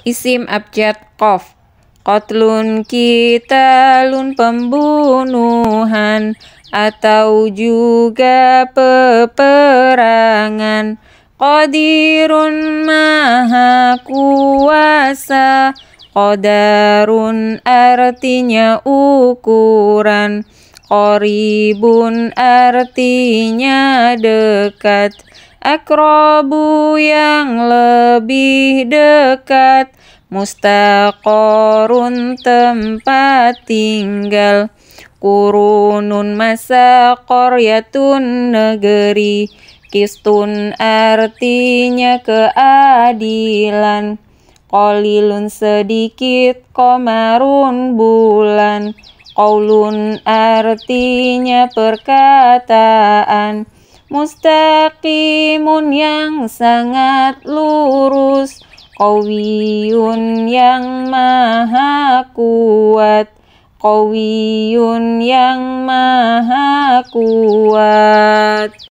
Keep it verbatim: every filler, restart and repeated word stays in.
Isim abjad qof. Qatlun kitalun pembunuhan atau juga peperangan. Qadirun maha kuasa. Qadarun artinya ukuran. Qoribun artinya dekat. Akrobu yang lebih dekat. Mustaqorun tempat tinggal. Kurunun masa koryatun negeri. Kistun artinya keadilan. Kolilun sedikit, komarun bulan. Qaulun artinya perkataan. Mustaqimun yang sangat lurus. Qawiyun yang maha kuat. Qawiyun yang maha kuat.